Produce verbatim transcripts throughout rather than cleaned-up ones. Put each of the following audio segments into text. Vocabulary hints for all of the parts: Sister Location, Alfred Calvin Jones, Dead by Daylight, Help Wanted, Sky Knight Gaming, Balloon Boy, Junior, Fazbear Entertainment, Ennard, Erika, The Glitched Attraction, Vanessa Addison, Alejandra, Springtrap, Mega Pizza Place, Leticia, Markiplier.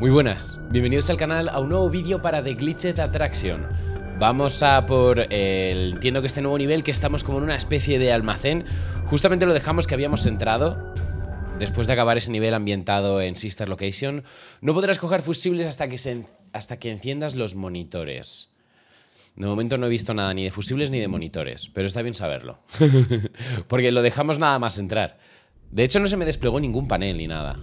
Muy buenas, bienvenidos al canal a un nuevo vídeo para The Glitched Attraction. Vamos a por el... entiendo que este nuevo nivel, que estamos como en una especie de almacén. Justamente lo dejamos que habíamos entrado después de acabar ese nivel ambientado en Sister Location. No podrás coger fusibles hasta que, se... hasta que enciendas los monitores. De momento no he visto nada ni de fusibles ni de monitores, pero está bien saberlo. Porque lo dejamos nada más entrar. De hecho no se me desplegó ningún panel ni nada.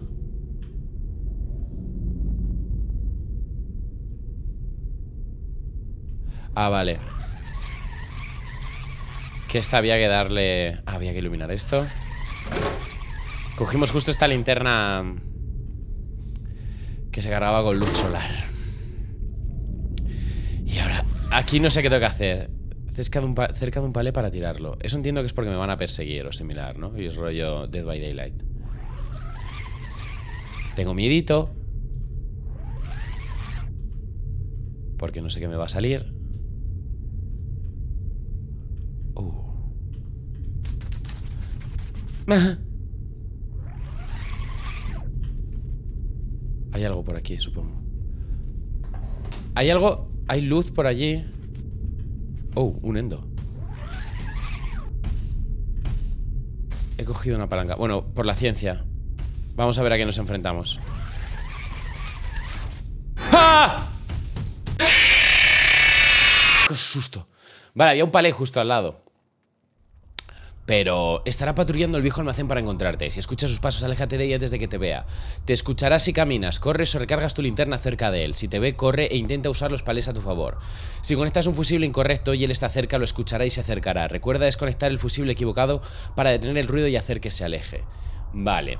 Ah, vale. Que esta había que darle... Ah, había que iluminar esto. Cogimos justo esta linterna que se cargaba con luz solar. Y ahora, aquí no sé qué tengo que hacer. Cerca de un, pa cerca de un palé para tirarlo. Eso entiendo que es porque me van a perseguir o similar, ¿no? Y es rollo Dead by Daylight. Tengo miedito, porque no sé qué me va a salir. Hay algo por aquí, supongo. Hay algo... Hay luz por allí. Oh, un endo. He cogido una palanca. Bueno, por la ciencia. Vamos a ver a qué nos enfrentamos. ¡Ah! ¡Qué susto! Vale, había un palé justo al lado. Pero estará patrullando el viejo almacén para encontrarte. Si escuchas sus pasos, aléjate de ella antes de que te vea. Te escuchará si caminas, corres o recargas tu linterna cerca de él. Si te ve, corre e intenta usar los palés a tu favor. Si conectas un fusible incorrecto y él está cerca, lo escuchará y se acercará. Recuerda desconectar el fusible equivocado para detener el ruido y hacer que se aleje. Vale.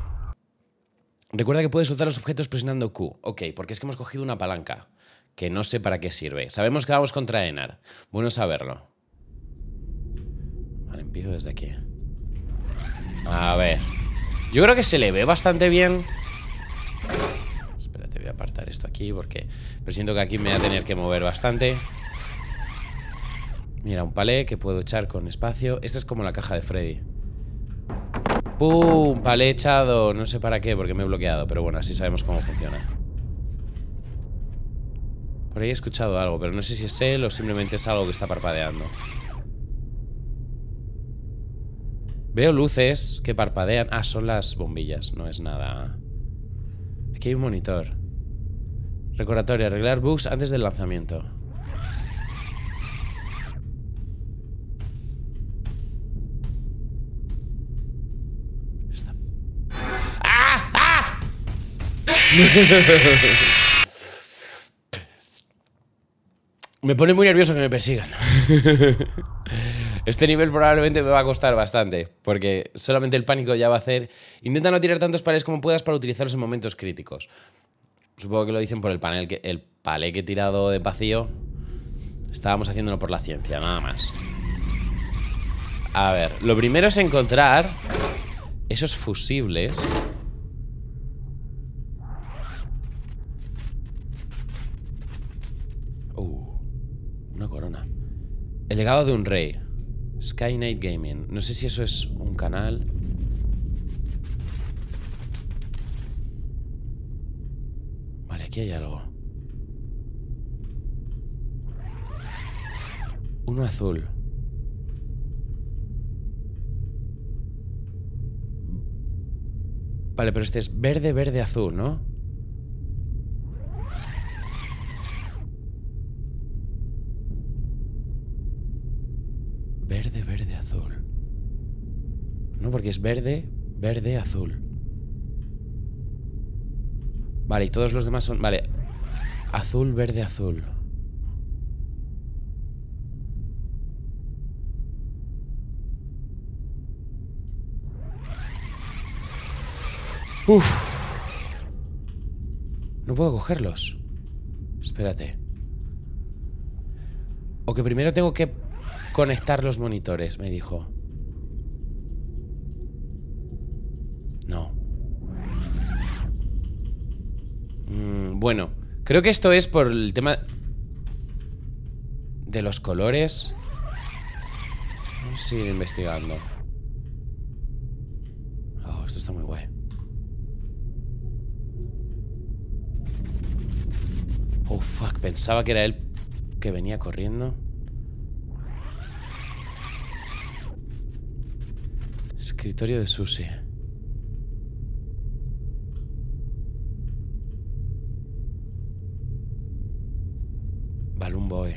Recuerda que puedes soltar los objetos presionando Q. Ok, porque es que hemos cogido una palanca que no sé para qué sirve. Sabemos que vamos contra Ennard. Bueno saberlo. Vale, empiezo desde aquí. A ver. Yo creo que se le ve bastante bien. Espérate, voy a apartar esto aquí porque presiento que aquí me voy a tener que mover bastante. Mira, un palé que puedo echar con espacio. Esta es como la caja de Freddy. ¡Pum! Palé echado. No sé para qué, porque me he bloqueado. Pero bueno, así sabemos cómo funciona. Por ahí he escuchado algo, pero no sé si es él o simplemente es algo que está parpadeando. Veo luces que parpadean. Ah, son las bombillas, no es nada. Aquí hay un monitor. Recordatorio, arreglar bugs antes del lanzamiento. Está... ¡Ah! ¡Ah! Me pone muy nervioso que me persigan. Este nivel probablemente me va a costar bastante, porque solamente el pánico ya va a hacer... Intenta no tirar tantos palés como puedas para utilizarlos en momentos críticos. Supongo que lo dicen por el panel que, el palé que he tirado de vacío. Estábamos haciéndolo por la ciencia, nada más. A ver, lo primero es encontrar esos fusibles. Uh, una corona. El legado de un rey. Sky Knight Gaming. No sé si eso es un canal. Vale, aquí hay algo. Uno azul. Vale, pero este es verde, verde, azul, ¿no? Verde, verde, azul. No, porque es verde, verde, azul. Vale, y todos los demás son... Vale. Azul, verde, azul. Uf. No puedo cogerlos. Espérate. O que primero tengo que... conectar los monitores, me dijo. No. Mm, bueno, creo que esto es por el tema de los colores. Vamos a seguir investigando. Oh, esto está muy guay. Oh, fuck, pensaba que era él que venía corriendo. Escritorio de Susie. Balloon Boy.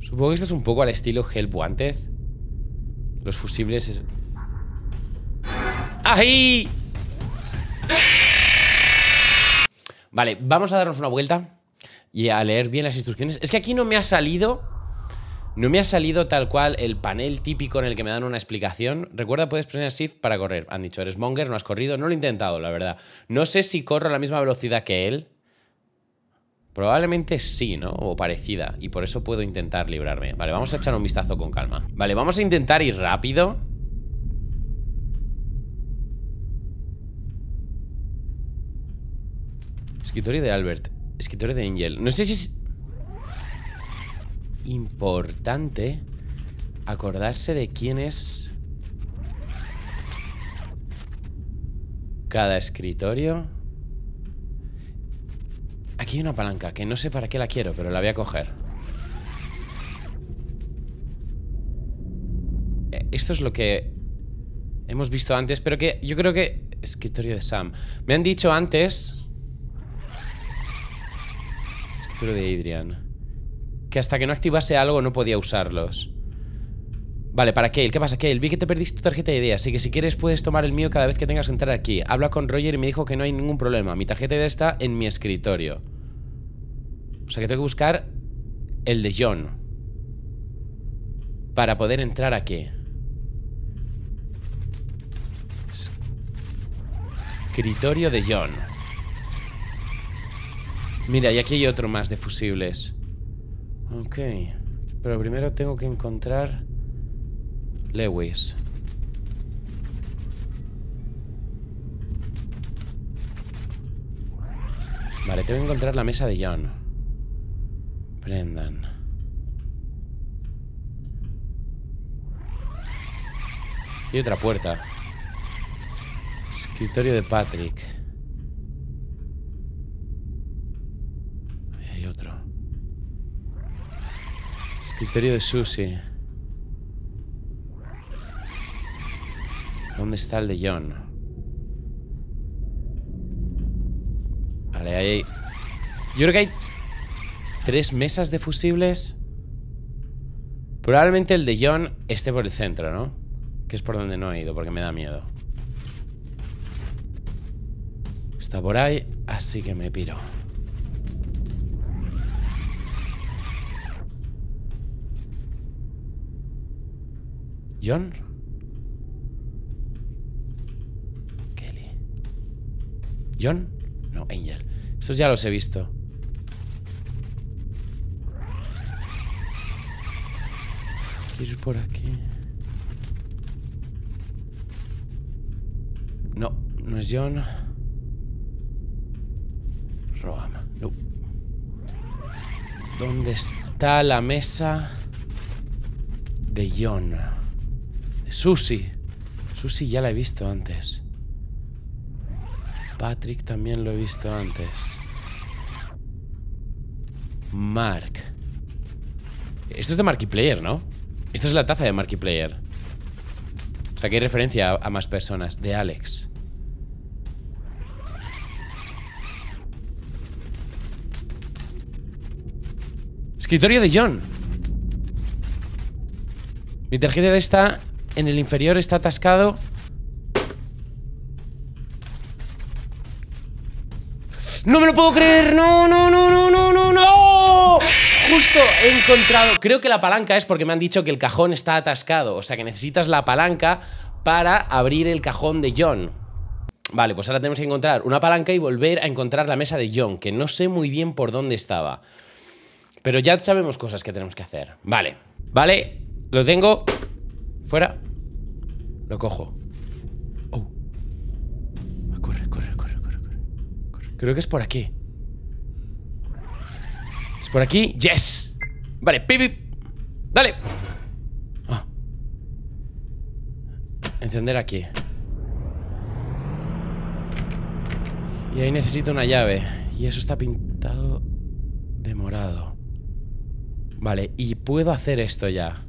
Supongo que esto es un poco al estilo Help Wanted. Los fusibles es... ¡Ay! Vale, vamos a darnos una vuelta y a leer bien las instrucciones. Es que aquí no me ha salido... No me ha salido tal cual el panel típico en el que me dan una explicación. Recuerda, puedes presionar Shift para correr. Han dicho, eres monger, no has corrido. No lo he intentado, la verdad. No sé si corro a la misma velocidad que él. Probablemente sí, ¿no? O parecida. Y por eso puedo intentar librarme. Vale, vamos a echar un vistazo con calma. Vale, vamos a intentar ir rápido. Escritorio de Albert. Escritorio de Angel. No sé si es... importante acordarse de quién es cada escritorio. Aquí hay una palanca que no sé para qué la quiero, pero la voy a coger. Esto es lo que hemos visto antes, pero que yo creo que... Escritorio de Sam. Me han dicho antes... Escritorio de Adrian. Que hasta que no activase algo no podía usarlos. Vale, para Kale, ¿qué pasa, Kale? Vi que te perdiste tu tarjeta de idea, así que si quieres puedes tomar el mío cada vez que tengas que entrar aquí. Habla con Roger y me dijo que no hay ningún problema. Mi tarjeta de idea está en mi escritorio. O sea que tengo que buscar el de John para poder entrar aquí. Escritorio de John. Mira, y aquí hay otro más de fusibles. Ok, pero primero tengo que encontrar Lewis. Vale, tengo que encontrar la mesa de John. Brendan. Y otra puerta. Escritorio de Patrick. Ahí hay otro. Escritorio de Susie. ¿Dónde está el de John? Vale, ahí hay... Yo creo que hay tres mesas de fusibles. Probablemente el de John esté por el centro, ¿no? Que es por donde no he ido, porque me da miedo. Está por ahí, así que me piro. John Kelly. John, no, Angel. Estos ya los he visto. Quiero ir por aquí. No, no es John. Roam, no. ¿Dónde está la mesa de John? Susie. Susie ya la he visto antes. Patrick también lo he visto antes. Mark. Esto es de Markiplier, ¿no? Esta es la taza de Markiplier. O sea que hay referencia a más personas. De Alex. Escritorio de John. Mi tarjeta de esta... En el inferior está atascado. ¡No me lo puedo creer! ¡No, no, no, no, no, no, no! Justo he encontrado... Creo que la palanca es porque me han dicho que el cajón está atascado. O sea que necesitas la palanca para abrir el cajón de John. Vale, pues ahora tenemos que encontrar una palanca y volver a encontrar la mesa de John, que no sé muy bien por dónde estaba. Pero ya sabemos cosas que tenemos que hacer. Vale, vale, lo tengo... Fuera. Lo cojo. Oh. Corre, corre, corre, corre, corre. Creo que es por aquí. ¿Es por aquí? ¡Yes! Vale, pipi. ¡Dale! Oh. Encender aquí. Y ahí necesito una llave. Y eso está pintado de morado. Vale, y puedo hacer esto ya.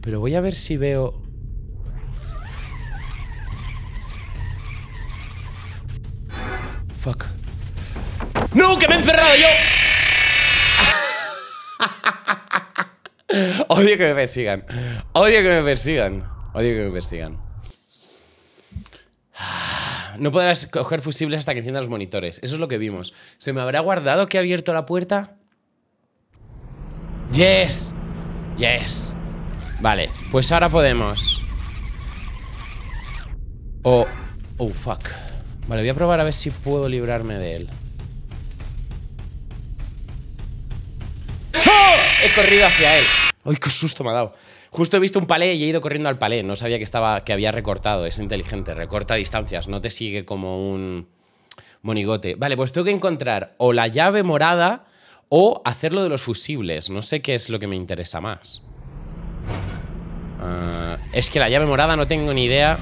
Pero voy a ver si veo... Fuck. ¡No! ¡Que me he encerrado yo! Odio que me persigan. Odio que me persigan. Odio que me persigan. No podrás coger fusibles hasta que enciendan los monitores. Eso es lo que vimos. ¿Se me habrá guardado que he abierto la puerta? ¡Yes! ¡Yes! Vale, pues ahora podemos. Oh, oh, fuck. Vale, voy a probar a ver si puedo librarme de él. ¡Oh! He corrido hacia él. ¡Ay, qué susto me ha dado! Justo he visto un palé y he ido corriendo al palé. No sabía que estaba, que había recortado. Es inteligente, recorta distancias. No te sigue como un monigote. Vale, pues tengo que encontrar o la llave morada o hacerlo de los fusibles. No sé qué es lo que me interesa más. Uh, es que la llave morada no tengo ni idea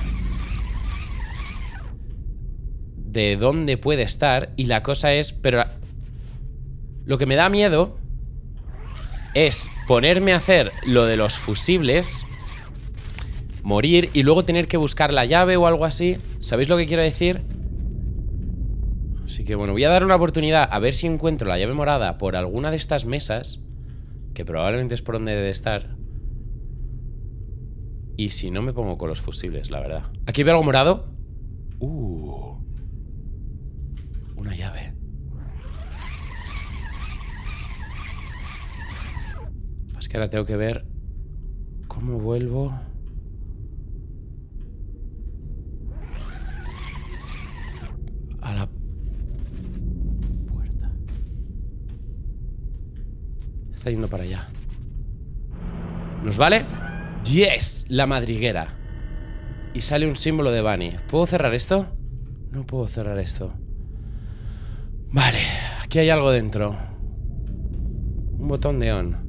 de dónde puede estar. Y la cosa es... Pero lo que me da miedo... es ponerme a hacer lo de los fusibles, morir y luego tener que buscar la llave o algo así. ¿Sabéis lo que quiero decir? Así que bueno, voy a dar una oportunidad a ver si encuentro la llave morada por alguna de estas mesas, que probablemente es por donde debe estar. Y si no, me pongo con los fusibles, la verdad. ¿Aquí veo algo morado? Uh, una llave. Es que ahora tengo que ver cómo vuelvo. A la puerta. Está yendo para allá. ¿Nos vale? ¡Yes! La madriguera. Y sale un símbolo de Bunny. ¿Puedo cerrar esto? No puedo cerrar esto. Vale, aquí hay algo dentro. Un botón de on.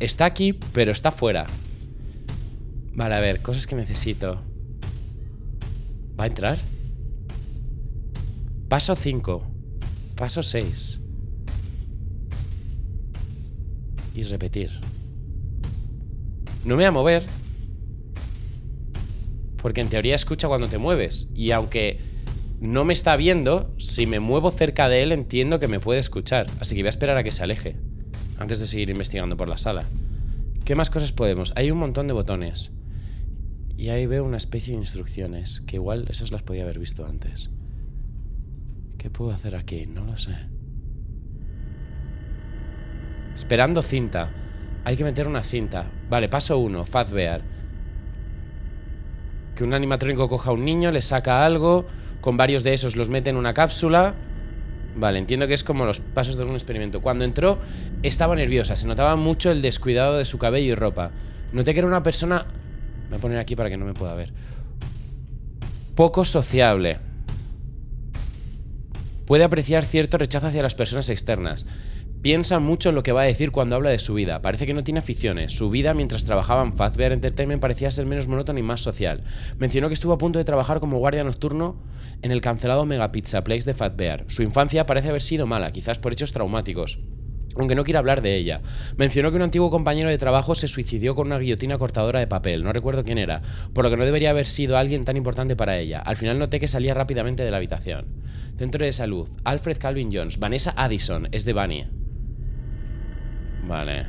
Está aquí, pero está fuera. Vale, a ver, cosas que necesito. ¿Va a entrar? Paso cinco. Paso seis. Y repetir. No me voy a mover, porque en teoría escucha cuando te mueves. Y aunque no me está viendo, si me muevo cerca de él, entiendo que me puede escuchar. Así que voy a esperar a que se aleje antes de seguir investigando por la sala. ¿Qué más cosas podemos? Hay un montón de botones. Y ahí veo una especie de instrucciones, que igual esas las podía haber visto antes. ¿Qué puedo hacer aquí? No lo sé. Esperando cinta. Hay que meter una cinta. Vale, paso uno, Fazbear. Que un animatrónico coja a un niño, le saca algo. Con varios de esos los mete en una cápsula. Vale, entiendo que es como los pasos de un experimento. Cuando entró, estaba nerviosa. Se notaba mucho el descuidado de su cabello y ropa. Noté que era una persona... Me voy a poner aquí para que no me pueda ver. Poco sociable. Puede apreciar cierto rechazo hacia las personas externas. Piensa mucho en lo que va a decir cuando habla de su vida. Parece que no tiene aficiones. Su vida mientras trabajaba en Fazbear Entertainment parecía ser menos monótona y más social. Mencionó que estuvo a punto de trabajar como guardia nocturno en el cancelado Mega Pizza Place de Fazbear. Su infancia parece haber sido mala, quizás por hechos traumáticos, aunque no quiere hablar de ella. Mencionó que un antiguo compañero de trabajo se suicidó con una guillotina cortadora de papel. No recuerdo quién era, por lo que no debería haber sido alguien tan importante para ella. Al final noté que salía rápidamente de la habitación. Centro de salud, Alfred Calvin Jones. Vanessa Addison, es de Bunny. Vale.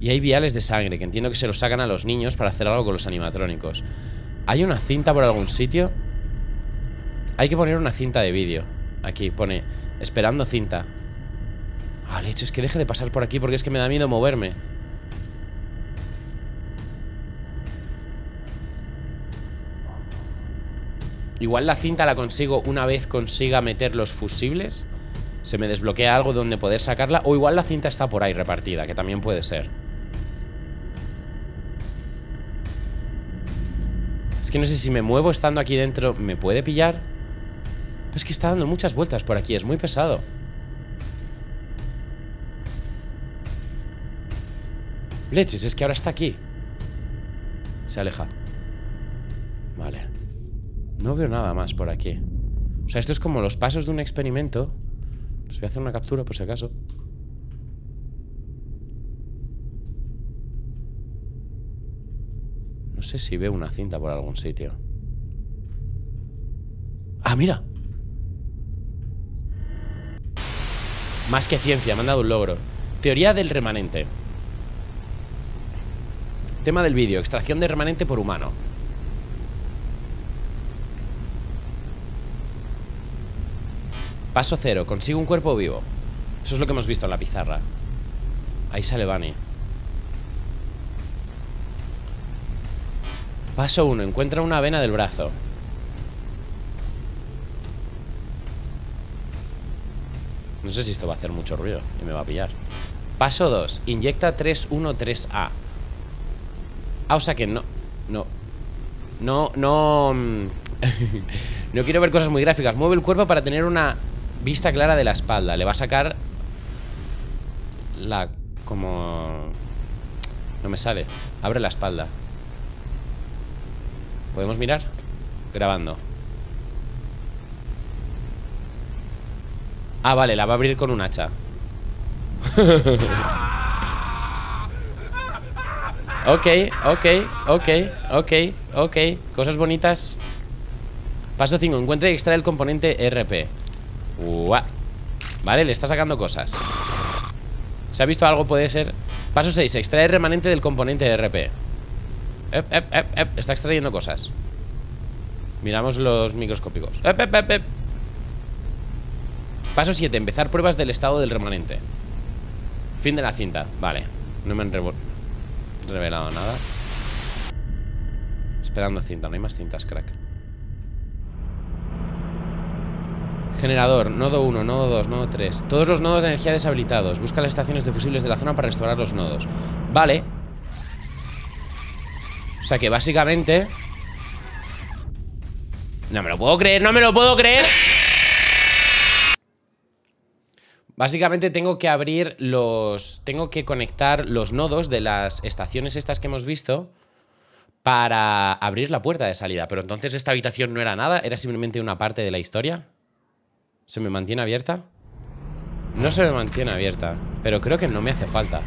Y hay viales de sangre, que entiendo que se los sacan a los niños para hacer algo con los animatrónicos. ¿Hay una cinta por algún sitio? Hay que poner una cinta de vídeo. Aquí pone, esperando cinta. Ah, leche, es que deje de pasar por aquí, porque es que me da miedo moverme. Igual la cinta la consigo una vez consiga meter los fusibles. Se me desbloquea algo donde poder sacarla. O igual la cinta está por ahí repartida, que también puede ser. Es que no sé si me muevo estando aquí dentro. ¿Me puede pillar? Pero es que está dando muchas vueltas por aquí. Es muy pesado. Leches, es que ahora está aquí. Se aleja. Vale. No veo nada más por aquí. O sea, esto es como los pasos de un experimento. Les voy a hacer una captura por si acaso. No sé si veo una cinta por algún sitio. ¡Ah, mira! Más que ciencia, me han dado un logro. Teoría del remanente. Tema del vídeo, extracción de remanente por humano. Paso cero, consigo un cuerpo vivo. Eso es lo que hemos visto en la pizarra. Ahí sale Bunny. Paso uno, encuentra una vena del brazo. No sé si esto va a hacer mucho ruido y me va a pillar. Paso dos, inyecta tres uno tres A. Ah, o sea que no. No. No, no. No quiero ver cosas muy gráficas. Mueve el cuerpo para tener una vista clara de la espalda. Le va a sacar la... como... No me sale. Abre la espalda. ¿Podemos mirar? Grabando. Ah, vale, la va a abrir con un hacha. Ok, ok, ok, ok, ok. Cosas bonitas. Paso cinco, encuentra y extrae el componente R P. Uah. Vale, le está sacando cosas. ¿Se ha visto algo? Puede ser. Paso seis, extrae el remanente del componente R P. Ep, ep, ep, ep. Está extrayendo cosas. Miramos los microscópicos. Ep, ep, ep, ep. Paso siete, empezar pruebas del estado del remanente. Fin de la cinta. Vale, no me han revelado nada. Esperando cinta, no hay más cintas, crack. Generador, nodo uno, nodo dos, nodo tres. Todos los nodos de energía deshabilitados. Busca las estaciones de fusibles de la zona para restaurar los nodos. Vale. O sea que básicamente... No me lo puedo creer, no me lo puedo creer. Básicamente tengo que abrir los... Tengo que conectar los nodos de las estaciones estas que hemos visto para abrir la puerta de salida. Pero entonces esta habitación no era nada, era simplemente una parte de la historia. ¿Se me mantiene abierta? No se me mantiene abierta, pero creo que no me hace falta.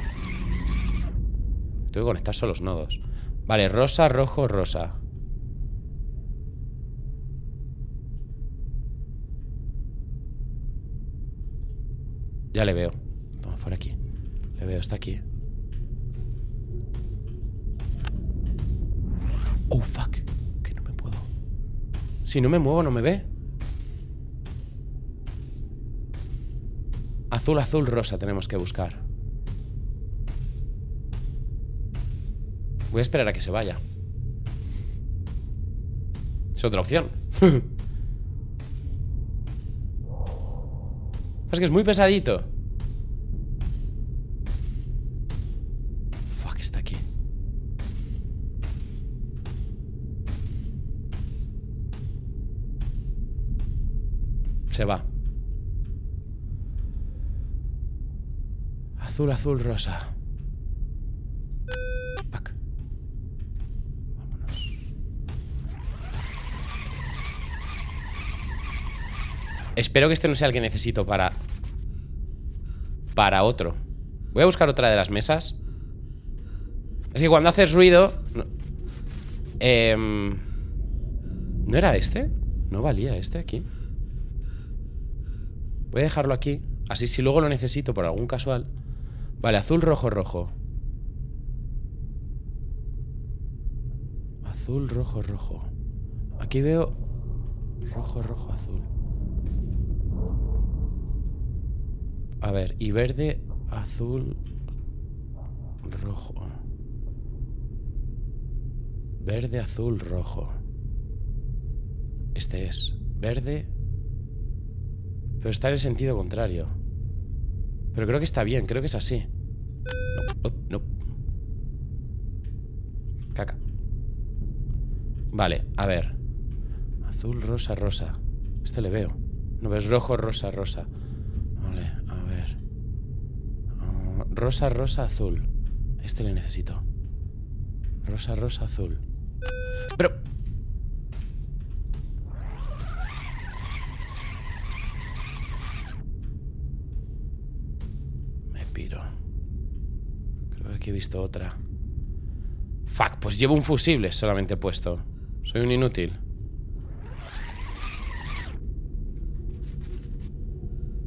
Tengo que conectar solo los nodos. Vale, rosa, rojo, rosa. Ya le veo. Toma, por aquí. Le veo, está aquí. Oh, fuck. Que no me puedo. Si no me muevo, no me ve. Azul, azul, rosa tenemos que buscar. Voy a esperar a que se vaya. Es otra opción. Es que es muy pesadito. Fuck, está aquí. Se va. Azul, azul, rosa. Fuck. Vámonos. Espero que este no sea el que necesito para... Para otro. Voy a buscar otra de las mesas. Es que cuando haces ruido no, eh, ¿no era este? ¿No valía este aquí? Voy a dejarlo aquí. Así si luego lo necesito por algún casual. Vale, azul, rojo, rojo. Azul, rojo, rojo. Aquí veo rojo, rojo, azul. A ver, y verde, azul, rojo. Verde, azul, rojo. Este es verde. Pero está en el sentido contrario. Pero creo que está bien, creo que es así. No, no, no. Caca. Vale, a ver. Azul, rosa, rosa. Este le veo. No ves rojo, rosa, rosa. Vale. Rosa, rosa, azul. Este le necesito. Rosa, rosa, azul. Pero... me piro. Creo que aquí he visto otra. Fuck, pues llevo un fusible solamente puesto. Soy un inútil.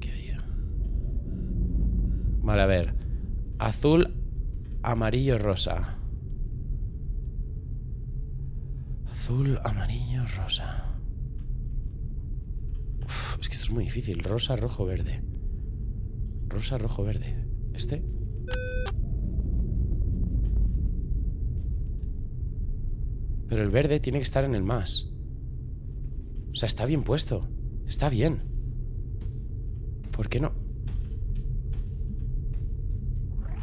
¿Qué hay? Vale, a ver. Azul, amarillo, rosa. Azul, amarillo, rosa. Uf, es que esto es muy difícil. Rosa, rojo, verde. Rosa, rojo, verde. ¿Este? Pero el verde tiene que estar en el más. O sea, está bien puesto. Está bien. ¿Por qué no?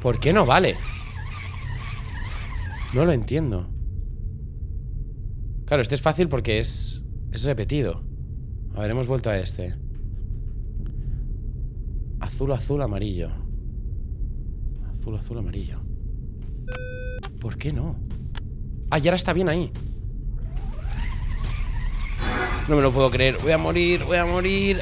¿Por qué no vale? No lo entiendo. Claro, este es fácil porque es, es repetido. A ver, hemos vuelto a este. Azul, azul, amarillo. Azul, azul, amarillo. ¿Por qué no? Ah, y ahora está bien ahí. No me lo puedo creer. Voy a morir, voy a morir.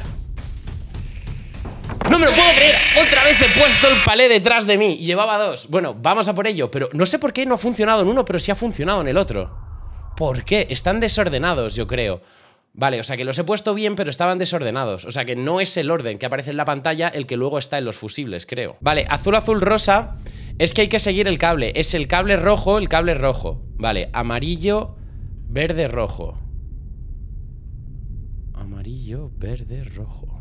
¡No me lo puedo creer! Otra vez he puesto el palé detrás de mí. Llevaba dos. Bueno, vamos a por ello. Pero no sé por qué no ha funcionado en uno, pero sí ha funcionado en el otro. ¿Por qué? Están desordenados, yo creo. Vale, o sea que los he puesto bien, pero estaban desordenados. O sea que no es el orden que aparece en la pantalla el que luego está en los fusibles, creo. Vale, azul, azul, rosa. Es que hay que seguir el cable. Es el cable rojo, el cable rojo. Vale, amarillo, verde, rojo. Amarillo, verde, rojo.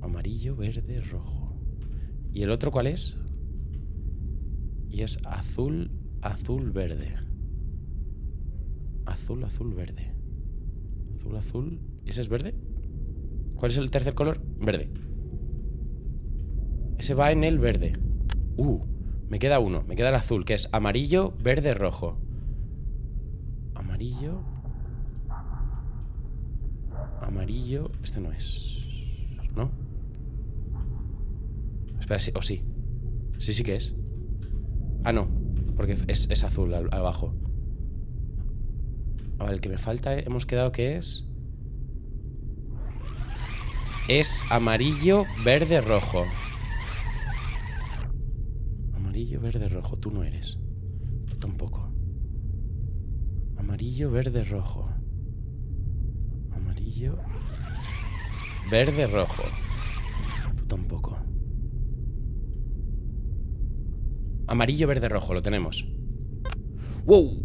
Amarillo, verde, rojo. ¿Y el otro cuál es? Y es azul, azul, verde. Azul, azul, verde. Azul, azul. ¿Ese es verde? ¿Cuál es el tercer color? Verde. Ese va en el verde. Uh, me queda uno. Me queda el azul, que es amarillo, verde, rojo. Amarillo. Amarillo. Este no es. ¿No? Espera, sí. O sí. Sí, sí que es. Ah, no. Porque es, es azul al, abajo. A ver, el que me falta, hemos quedado que es... es amarillo, verde, rojo. Amarillo, verde, rojo. Tú no eres. Tú tampoco. Amarillo, verde, rojo. Amarillo... verde, rojo. Tú tampoco. Amarillo, verde, rojo. Lo tenemos. ¡Wow!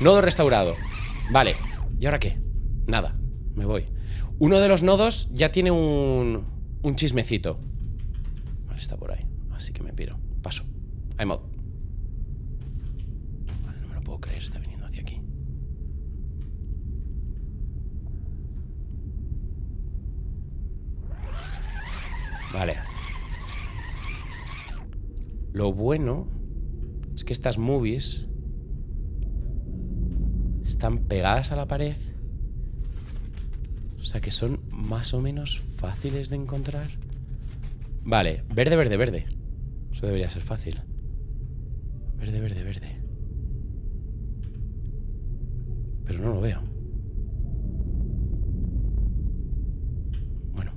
Nodo restaurado. Vale. ¿Y ahora qué? Nada. Me voy. Uno de los nodos ya tiene un, un chismecito. Vale, está por ahí. Así que me piro. Paso. I'm out. Vale, no me lo puedo creer. Está viniendo hacia aquí. Vale. Lo bueno es que estas movies... están pegadas a la pared. O sea que son más o menos fáciles de encontrar. Vale, verde, verde, verde. Eso debería ser fácil. Verde, verde, verde. Pero no lo veo. Bueno.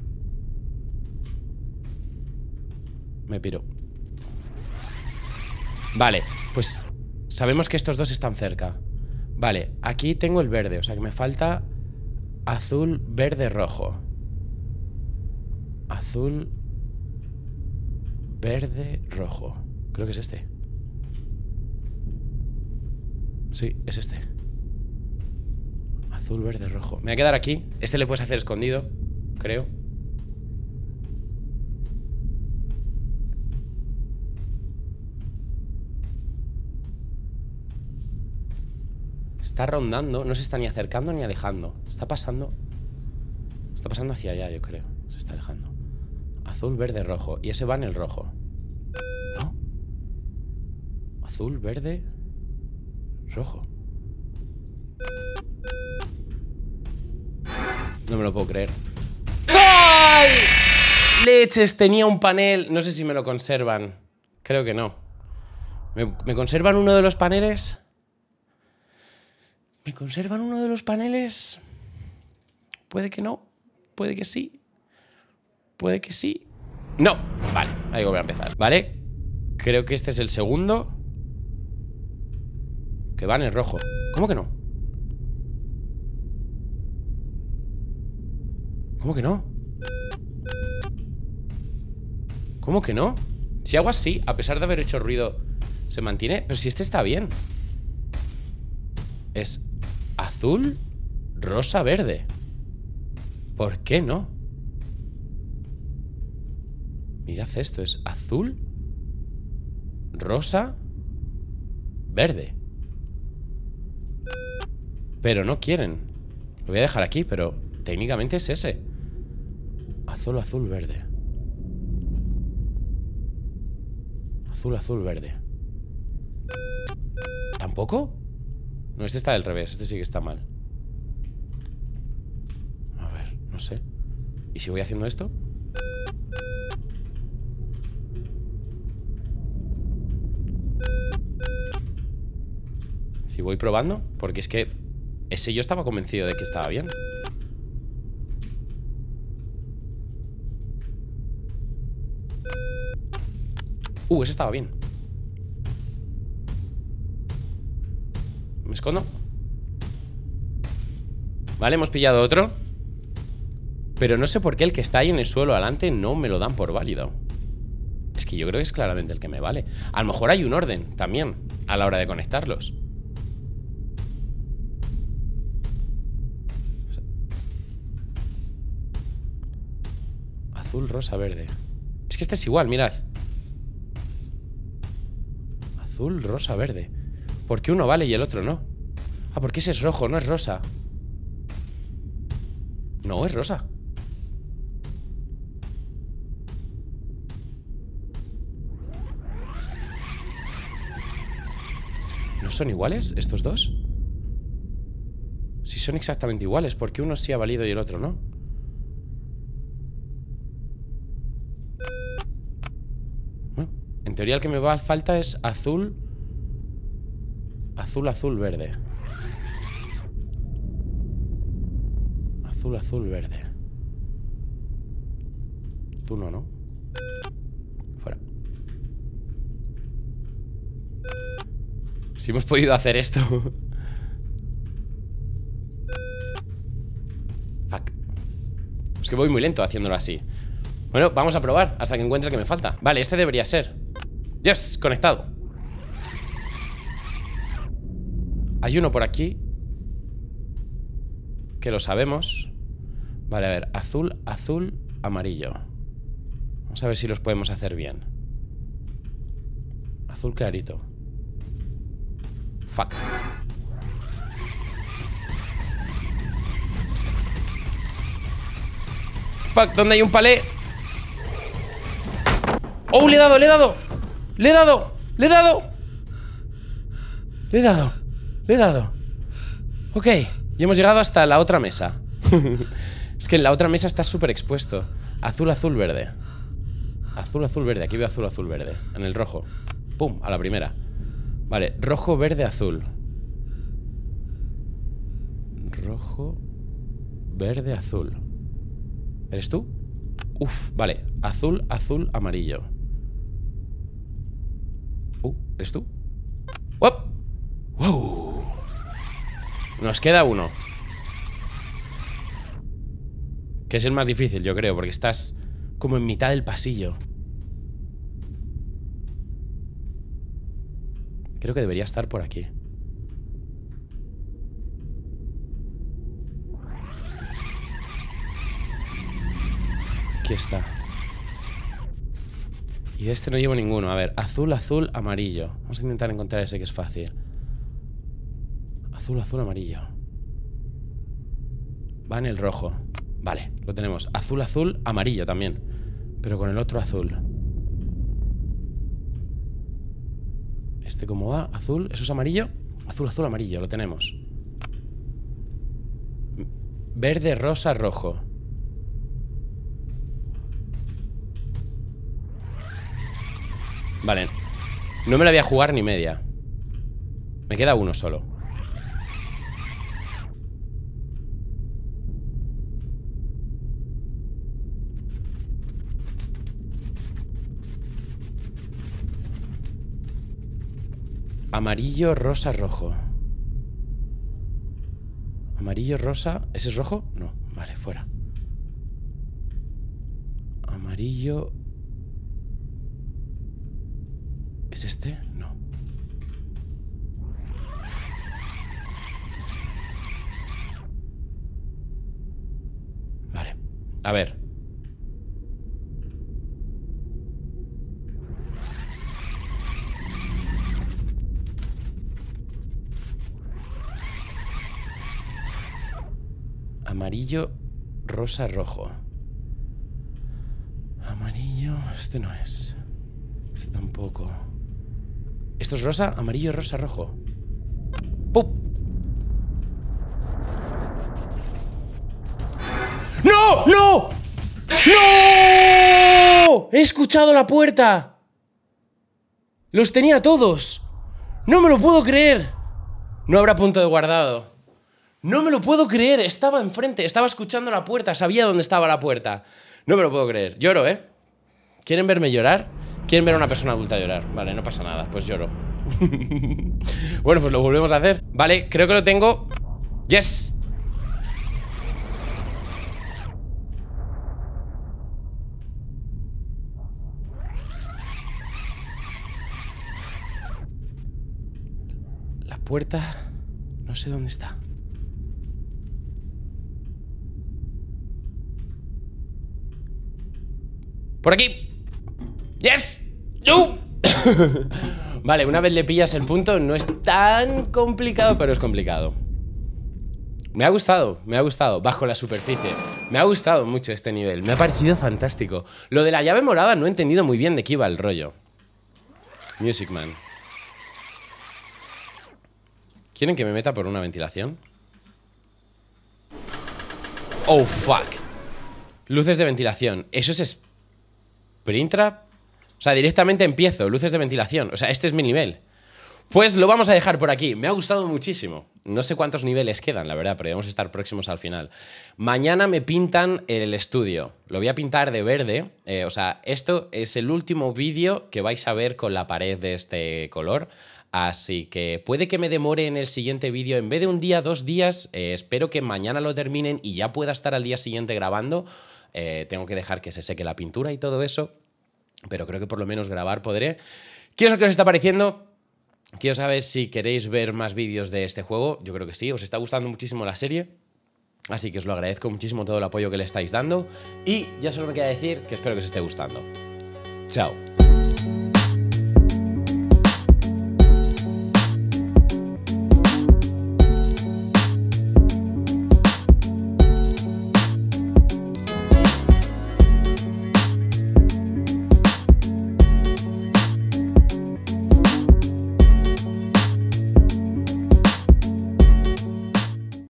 Me piro. Vale, pues sabemos que estos dos están cerca. Vale, aquí tengo el verde, o sea que me falta azul, verde, rojo. Azul, verde, rojo. Creo que es este. Sí, es este. Azul, verde, rojo. Me voy a quedar aquí. Este le puedes hacer escondido, creo. Está rondando, no se está ni acercando ni alejando. Está pasando. Está pasando hacia allá, yo creo. Se está alejando. Azul, verde, rojo. Y ese va en el rojo. ¿No? Azul, verde, rojo. No me lo puedo creer. ¡Ay! Leches, tenía un panel. No sé si me lo conservan. Creo que no. ¿Me, me conservan uno de los paneles? ¿Me conservan uno de los paneles? Puede que no. Puede que sí. Puede que sí. ¡No! Vale, ahí voy a empezar. Vale, creo que este es el segundo. Que va en el rojo. ¿Cómo que no? ¿Cómo que no? ¿Cómo que no? Si hago así, a pesar de haber hecho ruido, se mantiene. Pero si este está bien. Es azul, rosa, verde. ¿Por qué no? Mirad esto, es azul, rosa, verde. Pero no quieren. Lo voy a dejar aquí, pero técnicamente es ese. Azul, azul, verde. Azul, azul, verde. ¿Tampoco? No, este está del revés, este sí que está mal. A ver, no sé. ¿Y si voy haciendo esto? Si voy probando, porque es que ese yo estaba convencido de que estaba bien. Uh, ese estaba bien. Me escondo. Vale, hemos pillado otro. Pero no sé por qué el que está ahí en el suelo adelante no me lo dan por válido. Es que yo creo que es claramente el que me vale. A lo mejor hay un orden también a la hora de conectarlos. Azul, rosa, verde. Es que este es igual, mirad. Azul, rosa, verde. ¿Por qué uno vale y el otro no? Ah, porque ese es rojo, no es rosa. No, es rosa. ¿No son iguales estos dos? Si son exactamente iguales, ¿por qué uno sí ha valido y el otro no? En teoría el que me va a falta es azul, azul, azul, verde. Azul, azul, verde. Tú no, ¿no? Fuera. Si hemos podido hacer esto. Fuck. Es que voy muy lento haciéndolo así. Bueno, vamos a probar hasta que encuentre el que me falta. Vale, este debería ser. Yes, conectado. Hay uno por aquí que lo sabemos. Vale, a ver, azul, azul, amarillo. Vamos a ver si los podemos hacer bien. Azul clarito. Fuck. Fuck, ¿dónde hay un palé? ¡Oh, le he dado, le he dado! ¡Le he dado! ¡Le he dado! ¡Le he dado! ¡Le he dado! Ok, y hemos llegado hasta la otra mesa. Es que en la otra mesa está súper expuesto. Azul, azul, verde. Azul, azul, verde. Aquí veo azul, azul, verde. En el rojo. ¡Pum! A la primera. Vale, rojo, verde, azul. Rojo, verde, azul. ¿Eres tú? Uf, vale. Azul, azul, amarillo. Uh, ¿eres tú? ¡Wop! ¡Wow! Nos queda uno. Que es el más difícil, yo creo, porque estás como en mitad del pasillo. Creo que debería estar por aquí. Aquí está. Y de este no llevo ninguno. A ver, azul, azul, amarillo. Vamos a intentar encontrar ese que es fácil. Azul, azul, amarillo. Va en el rojo. Vale, lo tenemos. Azul, azul, amarillo también. Pero con el otro azul. Este cómo va, azul, eso es amarillo. Azul, azul, amarillo, lo tenemos. Verde, rosa, rojo. Vale, No me la voy a jugar ni media. Me queda uno solo. Amarillo, rosa, rojo. Amarillo, rosa... ¿Ese es rojo? No, vale, fuera. Amarillo... ¿Es este? No. Vale, a ver. Amarillo, rosa, rojo. Amarillo, este no es. Este tampoco. ¿Esto es rosa? Amarillo, rosa, rojo. ¡Pup! ¡No! ¡No! ¡No! ¡He escuchado la puerta! ¡Los tenía todos! ¡No me lo puedo creer! No habrá punto de guardado. No me lo puedo creer, estaba enfrente, estaba escuchando la puerta, sabía dónde estaba la puerta. No me lo puedo creer, lloro, ¿eh? ¿Quieren verme llorar? ¿Quieren ver a una persona adulta llorar? Vale, no pasa nada, pues lloro. Bueno, pues lo volvemos a hacer. Vale, creo que lo tengo. ¡Yes! La puerta... no sé dónde está. ¡Por aquí! ¡Yes! ¡No! Vale, una vez le pillas el punto, no es tan complicado, pero es complicado. Me ha gustado, me ha gustado, bajo la superficie. Me ha gustado mucho este nivel, me ha parecido fantástico. Lo de la llave morada no he entendido muy bien de qué iba el rollo. Music Man. ¿Quieren que me meta por una ventilación? ¡Oh, fuck! Luces de ventilación, eso es... Springtrap. O sea, directamente empiezo, luces de ventilación. O sea, este es mi nivel. Pues lo vamos a dejar por aquí, me ha gustado muchísimo. No sé cuántos niveles quedan, la verdad, pero debemos estar próximos al final. Mañana me pintan el estudio. Lo voy a pintar de verde, eh, o sea, esto es el último vídeo que vais a ver con la pared de este color. Así que puede que me demore en el siguiente vídeo, en vez de un día, dos días. eh, Espero que mañana lo terminen y ya pueda estar al día siguiente grabando. Eh, tengo que dejar que se seque la pintura y todo eso, pero creo que por lo menos grabar podré. ¿Qué es lo que os está pareciendo? Quiero saber si queréis ver más vídeos de este juego. Yo creo que sí, os está gustando muchísimo la serie. Así que os lo agradezco muchísimo todo el apoyo que le estáis dando. Y ya solo me queda decir que espero que os esté gustando. Chao.